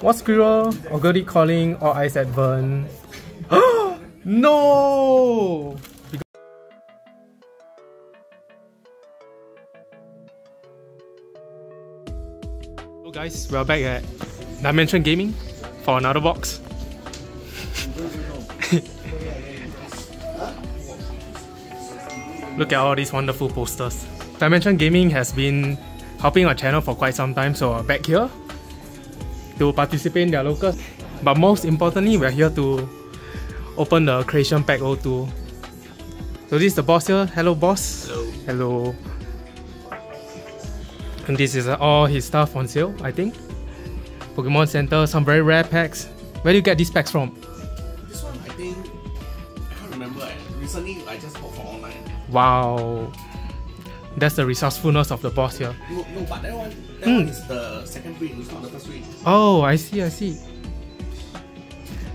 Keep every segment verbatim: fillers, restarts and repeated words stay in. What Squirrel, Ogdoadic Calling, or Ice Advent? No! Hello guys, we are back at Dimension Gaming for another box. Look at all these wonderful posters. Dimension Gaming has been helping our channel for quite some time, so we're back here to participate in their locals. But most importantly, we're here to open the Creation Pack oh two. So this is the boss here. Hello boss. Hello. Hello. And this is all his stuff on sale, I think. Pokemon Center, some very rare packs. Where do you get these packs from? This one, I think, I can't remember. Recently, I just bought from online. Wow. That's the resourcefulness of the boss here. No, no, but that one, that mm. one is the second week, it's not the first week. Oh, I see, I see.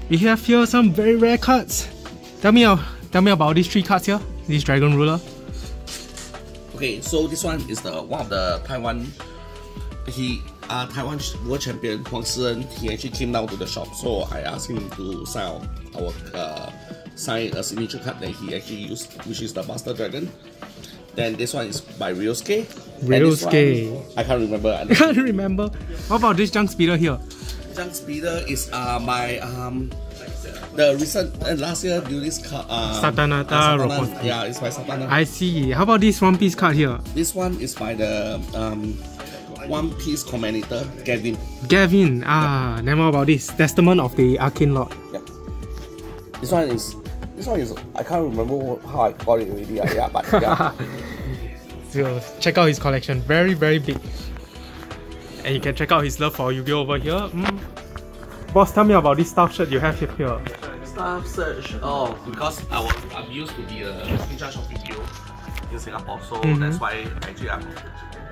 We have here some very rare cards. Tell me, tell me about these three cards here. This Dragon Ruler. Okay, so this one is the one of the Taiwan. He, uh, Taiwan World Champion Huang Si En. He actually came down to the shop, so I asked him to sign our, uh, sign a signature card that he actually used, which is the Buster Dragon. Then this one is by Rioske. Rioske. One, I can't remember. I can't remember. What about this Junk Speeder here? Junk Speeder is uh, my um the recent uh, last year during this card. Uh, Satanata. Uh, Satanata. Yeah, it's by Satanata. I see. How about this One Piece card here? This one is by the um One Piece Commander Gavin. Gavin. Ah, yeah. Never about this Testament of the Arcane Lord. Yeah. This one is. This one is, I can't remember how I got it already, yeah, but yeah. So check out his collection, very very big. And you can check out his love for Yu-Gi-Oh over here. Mm. Boss, tell me about this staff shirt you have here. Staff shirt, oh, because I was, I'm used to be a in charge of Yu-Gi-Oh in Singapore, so mm-hmm. that's why actually I'm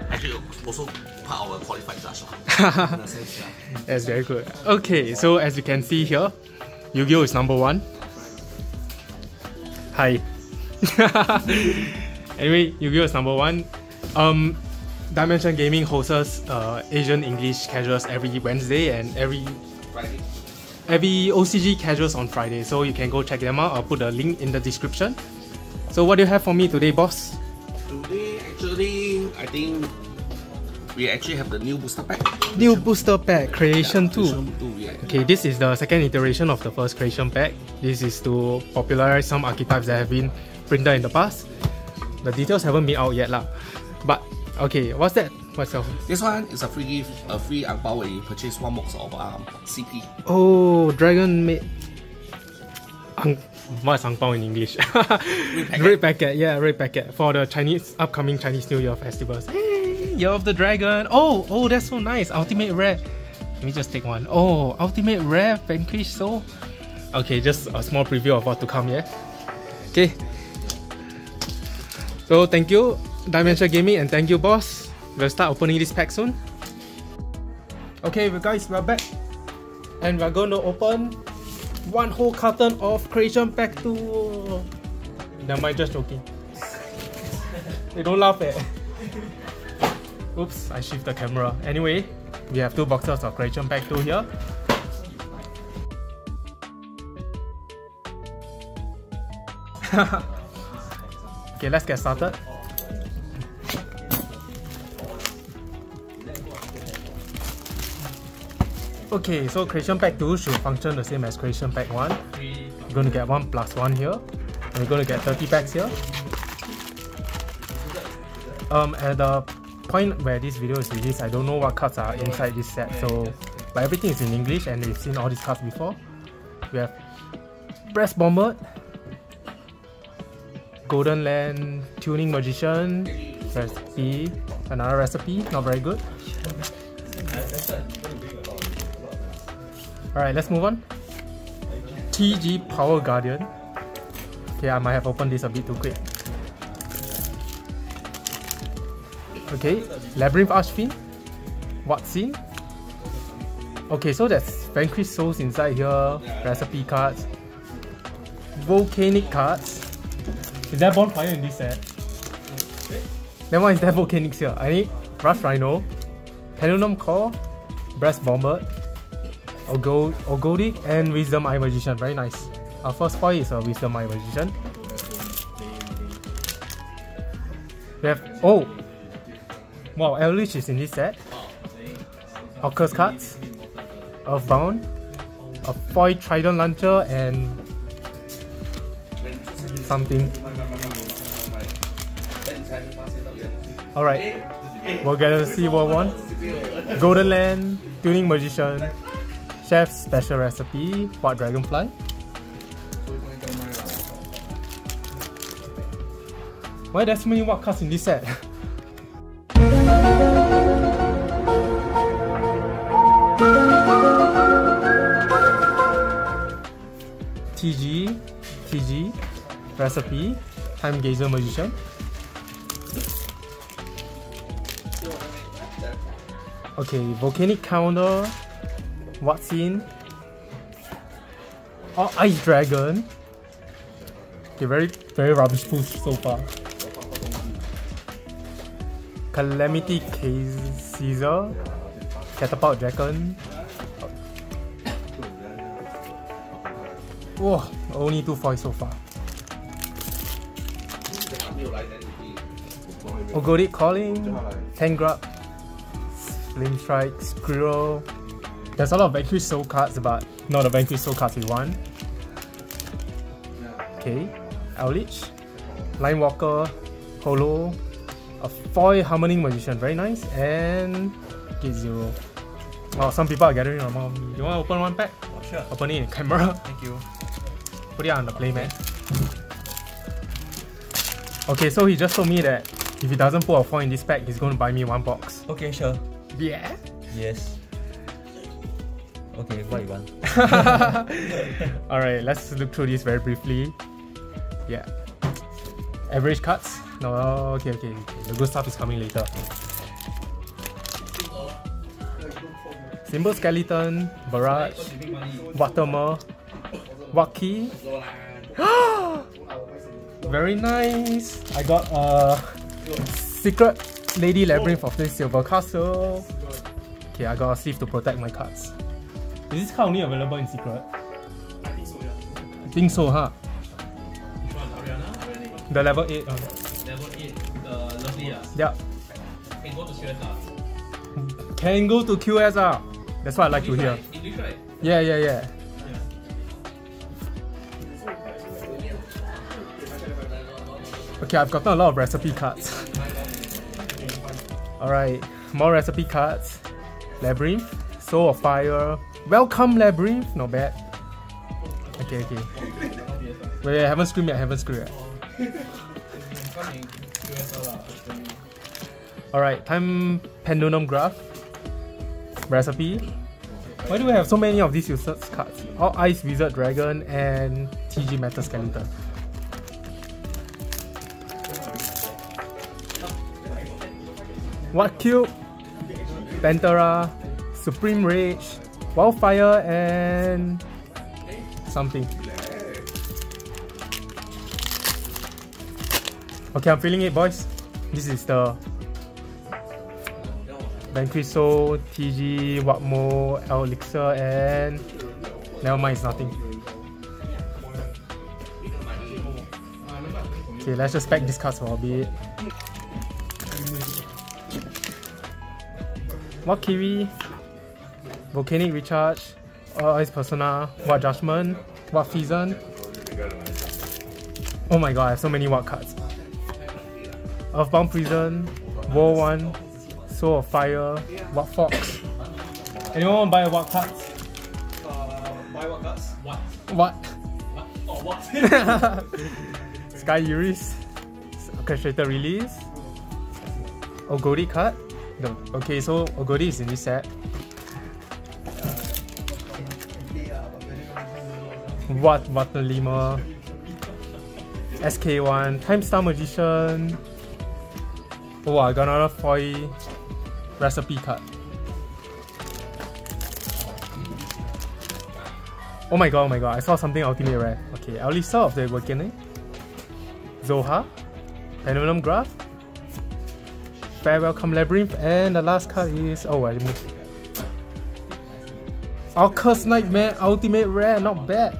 actually also part of a qualified judge. In a sense, yeah. That's very good. Okay, so as you can see here, Yu-Gi-Oh is number one. Hi. Anyway, Yu-Gi-Oh is number one. Um, Dimension Gaming hosts uh, Asian English casuals every Wednesday and every Friday. Every O C G casuals on Friday. So you can go check them out. I'll put the link in the description. So what do you have for me today, boss? Today, actually, I think we actually have the new booster pack. New booster pack, Creation yeah, two. two yeah. Okay, this is the second iteration of the first Creation Pack. This is to popularize some archetypes that have been printed in the past. The details haven't been out yet lah. But, okay, what's that? What's that? This one is a free gift, a free angpao when you purchase one box of um, C P. Oh, Dragon Maid. Ang What's angpao in English? Red packet. Red packet, yeah, red packet. For the Chinese, upcoming Chinese New Year festivals. Year of the Dragon. Oh, oh, that's so nice. Ultimate rare. Let me just take one. Oh, ultimate rare vanquish soul. Okay, just a small preview of what to come. Yeah. Okay. So thank you, Dimension Gaming, and thank you, boss. We'll start opening this pack soon. Okay, guys, we're back, and we're going to open one whole carton of Creation Pack two. Never mind, just joking. They don't laugh at. Oops, I shift the camera. Anyway, we have two boxes of Creation Pack two here. Okay, let's get started. Okay, so Creation Pack two should function the same as Creation Pack one. We're going to get one plus one here. And we're going to get thirty packs here. Um, at the point where this video is released, I don't know what cards are inside this set, so but everything is in English and we've seen all these cards before. We have Breast Bomber, Golden Land Tuning Magician, recipe, another recipe, not very good. Alright, let's move on. T G Power Guardian. Okay, I might have opened this a bit too quick. Okay, Labyrinth Archfiend, What Scene. Okay, so that's vanquished souls inside here, recipe cards, volcanic cards. Is there bonfire in this set? Then why is there volcanics here? I need Rush Rhino, Pendulum Core, Breast Bomber, Ogdoadic, and Wisdom Eye Magician. Very nice. Our first foil is a Wisdom Eye Magician. We have, oh! Wow, Elrich is in this set. Orcust cards, Earthbound, a Void Trident Launcher, and something. Alright, we're gonna see what one. Golden Land Tuning Magician, Chef's Special Recipe, Wattdragonfly. Why there's so many Watt cards in this set? T G, T G, Recipe, Time Gazer Magician, okay, Volcanic Counter, Huang Si En, oh, Ice Dragon. Okay, very, very rubbish push so far. Calamity Caesar, Catapult Dragon. Whoa, only two foils so far. Ogdoadic Calling, Tangrub, Slim Strike, Squirrel. There's a lot of Vanquish Soul cards, but not the Vanquish Soul cards we want. Okay, Owlitch, Line Walker, Holo, a foil Harmony Magician, very nice, and Gate Zero. Wow, some people are gathering around me. You want to open one pack? Oh, sure. Open it in camera. Thank you. Put it on the play, man. Okay, so he just told me that if he doesn't put a foil in this pack, he's going to buy me one box. Okay, sure. Yeah? Yes. Okay, what you want? Alright, let's look through this very briefly. Yeah. Average cards? No, okay, okay, okay. The good stuff is coming later. Symbol Skeleton, Barrage, Watermer, Waki. Very nice! I got a Secret Lady Labyrinth of the Silver Castle. Okay, I got a sleeve to protect my cards. Is this card only available in Secret? I think so, yeah. I think so, huh? Which one? Ariana? The level eight. Um. Level eight, the lovely, yeah? Yeah. Can go to Q S R. Can go to Q S R! That's what I like English to hear. English, right? Yeah, yeah, yeah. Okay, I've gotten a lot of recipe cards. Alright, more recipe cards. Labyrinth, Soul of Fire. Welcome Labyrinth, not bad. Okay, okay. Wait, wait, I haven't screamed yet, I haven't screamed yet. Alright, time Pendulum Graph. Recipe. Why do we have so many of these useless cards? All Ice Wizard Dragon and T G Metal Skeleton. What Cube, Pantera, Supreme Rage, Wildfire, and something. Okay, I'm feeling it, boys. This is the Vanquish Soul, T G, Watmo, Elixir, and never mind, it's nothing. Okay, let's just pack these cards for a bit. Wakiri, Volcanic Recharge, All Eyes Persona, Watt Judgment, Watt Feason. Oh my god, I have so many Watt cards. Earthbound Prison, World one, Soul of Fire, Watt Fox. Anyone want to buy Watt cards? Uh, buy Watt cards? What? What? What? Oh, what? Sky Uris, Orchestrator Release, Ogdoadic card. No. Okay, so Ogdoadic is in this set. What? Water Lima, S K one, Time Star Magician. Oh, I got another foil recipe card. Oh my god, oh my god, I saw something ultimate rare. Okay, Elrich of the Volcanic, Zoha, Pendulum Graph, Fair Welcome Labyrinth, and the last card is, oh I removed it. Orcust Nightmare Ultimate Rare, not bad.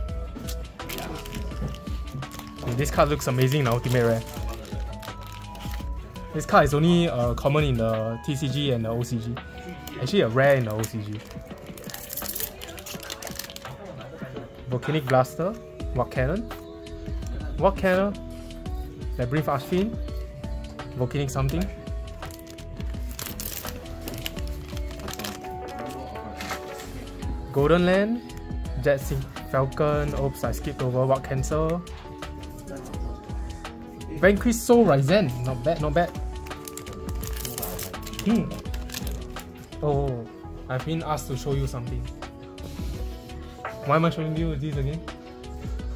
Dude, this card looks amazing in Ultimate Rare. This card is only uh, common in the T C G and the O C G. Actually a rare in the O C G. Volcanic Blaster, Watt Cannon, Watt Cannon, Labyrinth Archfiend, Volcanic something. Golden Land, Jet Sink Falcon, oops I skipped over, Watt Cancel. Vanquish Soul Ryzen, not bad, not bad. Hmm. Oh, I've been asked to show you something. Why am I showing you this again?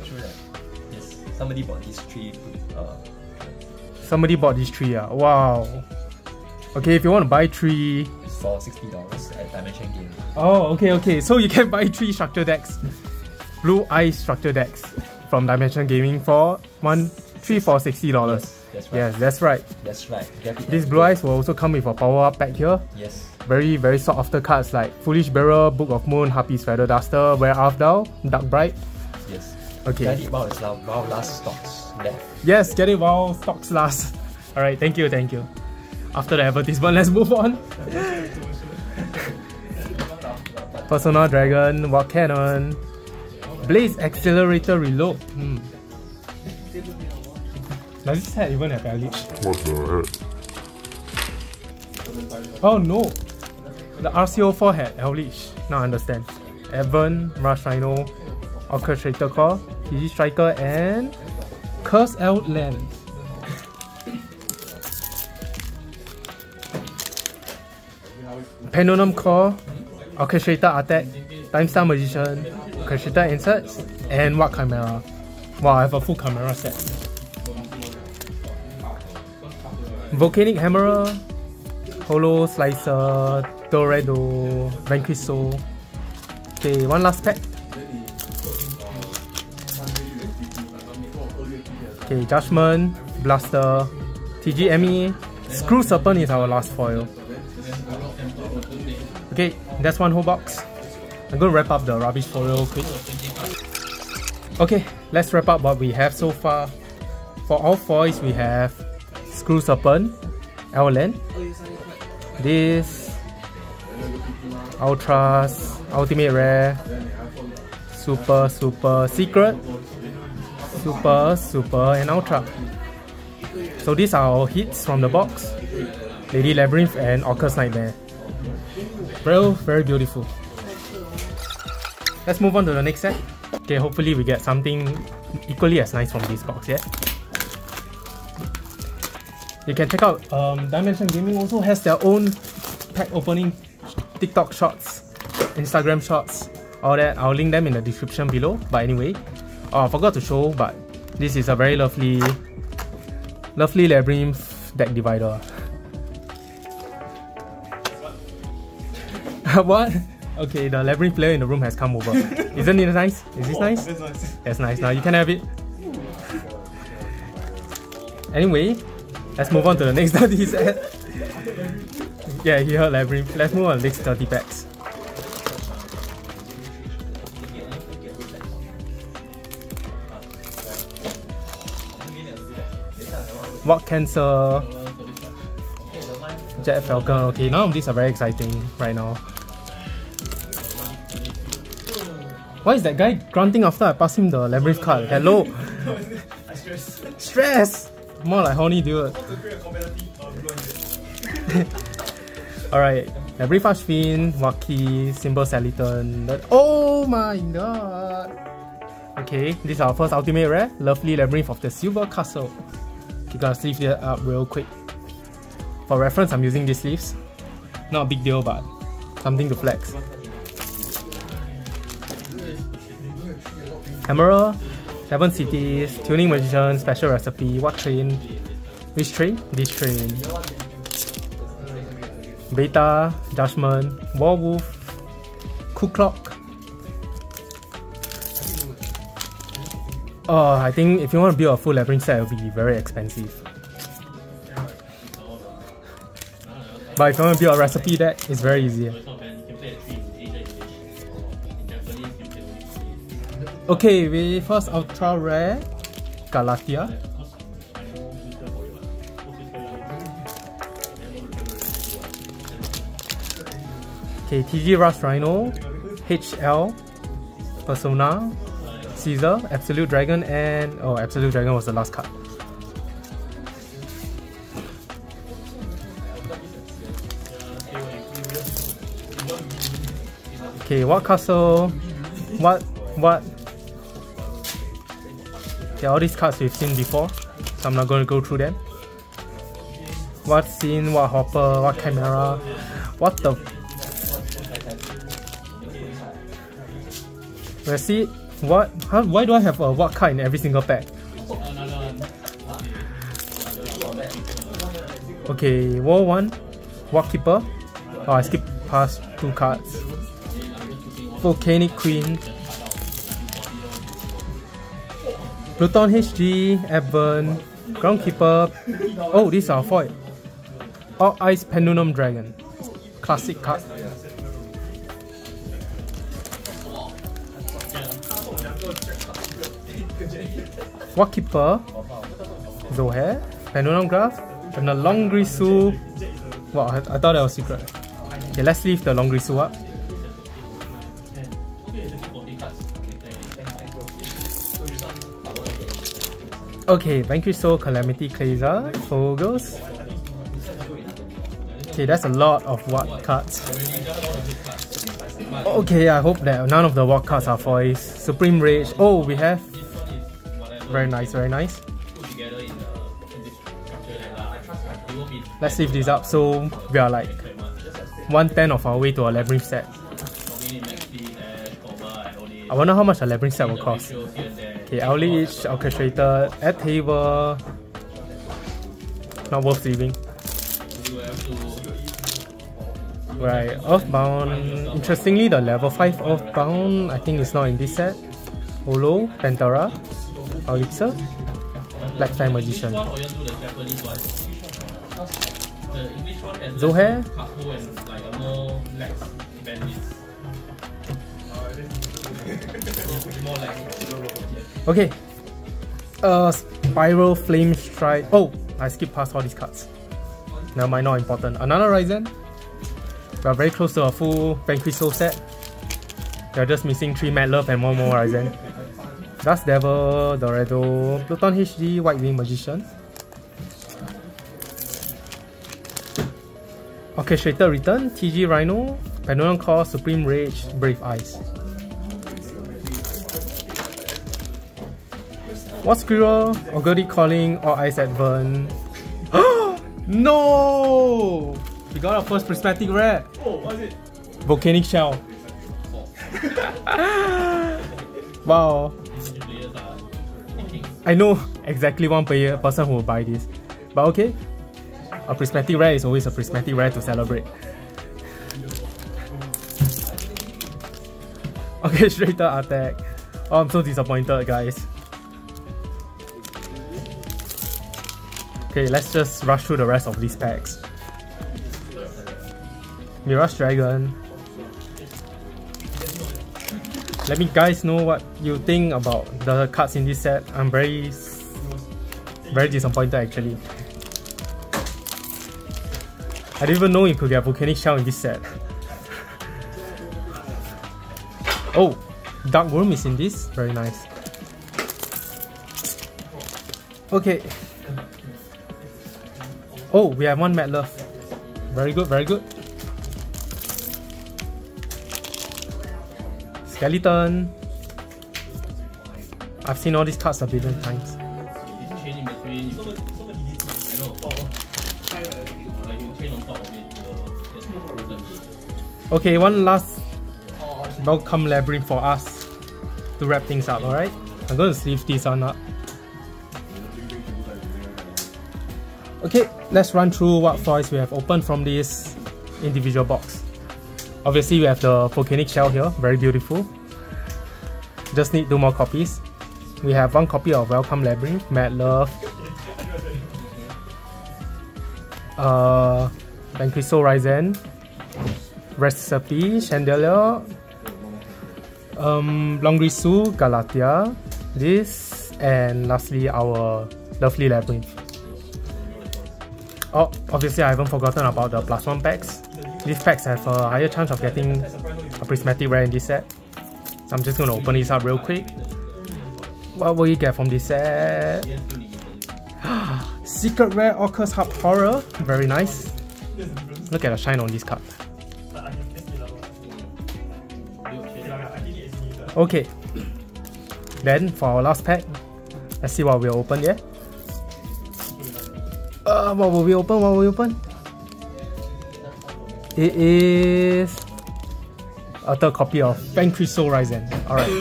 True that. Yes, somebody bought these three. Uh, somebody bought these three, ah. Wow. Okay, if you want to buy three, it's for sixty dollars at Dimension Gaming. Oh, okay, okay. So you can buy three structure decks, Blue Eye structure decks from Dimension Gaming for one, three for sixty dollars. Yes, that's right. Yes, that's right. That's right. That's These blue eyes will also come with a power up pack here. Yes. Very, very sought after cards like Foolish Bearer, Book of Moon, Harpy's Feather Duster, Were Half Down, Dark Bright. Yes. Okay. Get it while it's now, while last stocks left. Yes, get it while stocks last. All right. Thank you. Thank you. After the advertisement, let's move on. Personal Dragon, Watt Cannon, Blaze Accelerator Reload. Hmm. Does this hat even have Owlitch? What the heck? Oh no! The R C O four had Owlitch. Now I understand. Evan, Rush Rhino, Orchestrator Core, T G Striker, and Curse Outland. Pendulum Core, Orchestrator Attack, Time Star Magician, Orchestrator Inserts, and Watt Chimera. Wow, I have a full Chimera set. Volcanic Hammerer, Holo Slicer, Dorado, Vanquish Soul. Okay, one last pack. Okay, Judgment, Blaster, T G M E, Screw Serpent is our last foil. Okay, that's one whole box. I'm gonna wrap up the rubbish foil quick. Okay, let's wrap up what we have so far. For all foils, we have Screw Serpent, Elrich, this, Ultras, Ultimate Rare, Super, Super, Secret, Super, Super, and Ultra. So these are our hits from the box, Lady Labyrinth and Orcust Nightmare. Real, very beautiful. Let's move on to the next set. Okay, hopefully we get something equally as nice from this box, yeah? You can check out um, Dimension Gaming also has their own pack opening TikTok shots, Instagram shots, all that. I'll link them in the description below. But anyway, oh, I forgot to show, but this is a very lovely, lovely Labyrinth deck divider. What? Okay, the Labyrinth player in the room has come over. Isn't it nice? Is this nice? That's nice. That's nice. Now you can have it. Anyway, let's move on to the next thirty set. Yeah, he heard Labyrinth. Let's move on to the next thirty packs. Watt Cancer, Jet Falcon. Okay, none of these are very exciting right now. Why is that guy grunting after I pass him the Labyrinth card? Hello! Stress! More like horny dude. Alright, Labyrinth Archfiend, Waki, Symbol Saliton. Oh my god! Okay, this is our first Ultimate Rare, Lovely Labyrinth of the Silver Castle. You gotta sleeve that up real quick. For reference, I'm using these sleeves. Not a big deal, but something to flex. Emerald, Seven Cities, Tuning Magician, Special Recipe, Watt Train. Which train? This train. Beta, Judgment, Warwolf, Coup Clock. Oh, I think if you want to build a full Labyrinth set, it'll be very expensive. But if you want to build a recipe deck, it's very easy. Okay, we first ultra rare Galatia. Okay, T G Rush Rhino, H L, Persona, Caesar, Absolute Dragon, and oh, Absolute Dragon was the last card. Okay, what castle? What? What? Okay, all these cards we've seen before, so I'm not going to go through them. What scene? What hopper? What chimera? What the? Let's see. What? How, why do I have a what card in every single pack? Okay, wall one, what keeper? Oh, I skipped past two cards. Volcanic Queen, Pluton H G, Advent, Groundkeeper. Oh, these are foil. All Ice Pendulum Dragon. Classic card. Wattkeeper, Zohair, Pendulum Graph, and the Longrisu. Wow, I, I thought that was secret. Okay, let's leave the Longrisu up. Okay, Vanquish Soul, Calamity Caesar, Fogos. Okay, that's a lot of Watt cards. Okay, I hope that none of the Watt cards are foils. Supreme Rage. Oh, we have. Very nice, very nice. Let's leave these up, so we are like one ten of our way to a Labyrinth set. I wonder how much a Labyrinth set will cost. Okay, Owlitch, Orchestrator, Add Table. Not worth leaving. Right, Earthbound. Interestingly, the level five Earthbound, I think it's not in this set. Holo, Pantera, Elixir, Black Time Magician. Zohair. Okay. Uh, Spiral, Flame Strike. Oh, I skipped past all these cards. Never mind, not important. Another Ryzen. We are very close to a full Vanquish Soul set. We are just missing three Mad Love and one more Ryzen. Dust Devil, Dorado, Pluton H D, White Wing Magician, Orchestrator Return, T G Rhino, Pendulum Core, Supreme Rage, Brave Eyes. What Squirrel, Ogdoadic Calling, or Ice Advent. No! We got our first Prismatic Rare. Oh, what is it? Volcanic Shell. Wow. I know exactly one per person who will buy this, but okay, a Prismatic Rare is always a Prismatic Rare to celebrate. Okay, Straighter Attack. Oh, I'm so disappointed, guys. Okay, let's just rush through the rest of these packs. Mirage Dragon. Let me guys know what you think about the cards in this set. I'm very, very disappointed actually. I didn't even know you could get Volcanic Shell in this set. Oh, Dark Worm is in this. Very nice. Okay. Oh, we have one Mad Love. Very good, very good. Skeleton. I've seen all these cards a billion times. Okay, one last welcome Labyrinth for us to wrap things up, alright? I'm going to sleeve this one up. Okay, let's run through what foils we have opened from this individual box. Obviously, we have the Volcanic Shell here, very beautiful. Just need two more copies. We have one copy of Welcome Labyrinth, Mad Love, uh, Vanquish Soul Ryzen, Recipe, Chandelier, um, Longrisu, Galatea, this, and lastly our Lovely Labyrinth. Oh, obviously I haven't forgotten about the plus one packs. These packs have a higher chance of getting a prismatic rare in this set. So I'm just gonna open this up real quick. What will you get from this set? Secret rare Orcust Hub Horror. Very nice. Look at the shine on this card. Okay. Then for our last pack, let's see what we'll open, yeah? Uh, what will we open? What will we open? It is a third copy of Bankriso Risen. Alright.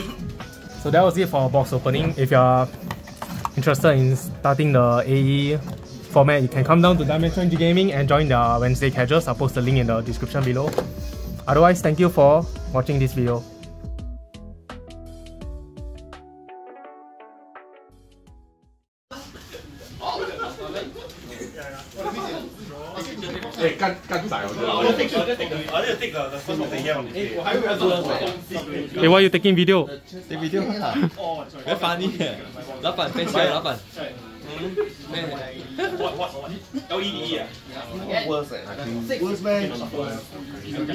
So that was it for our box opening. If you're interested in starting the A E format, you can come down to Dimension Gaming and join the Wednesday casuals. I'll post the link in the description below. Otherwise, thank you for watching this video. Hey, can can I will take the the first of the year on this. Hey, why are you taking video? Take video. Very funny. Lapan, fancy Lapan. What what L E D? Worse, I think. Worse, man. Yeah,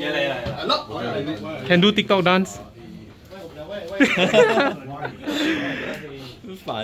yeah, yeah. Can do TikTok dance. Fun.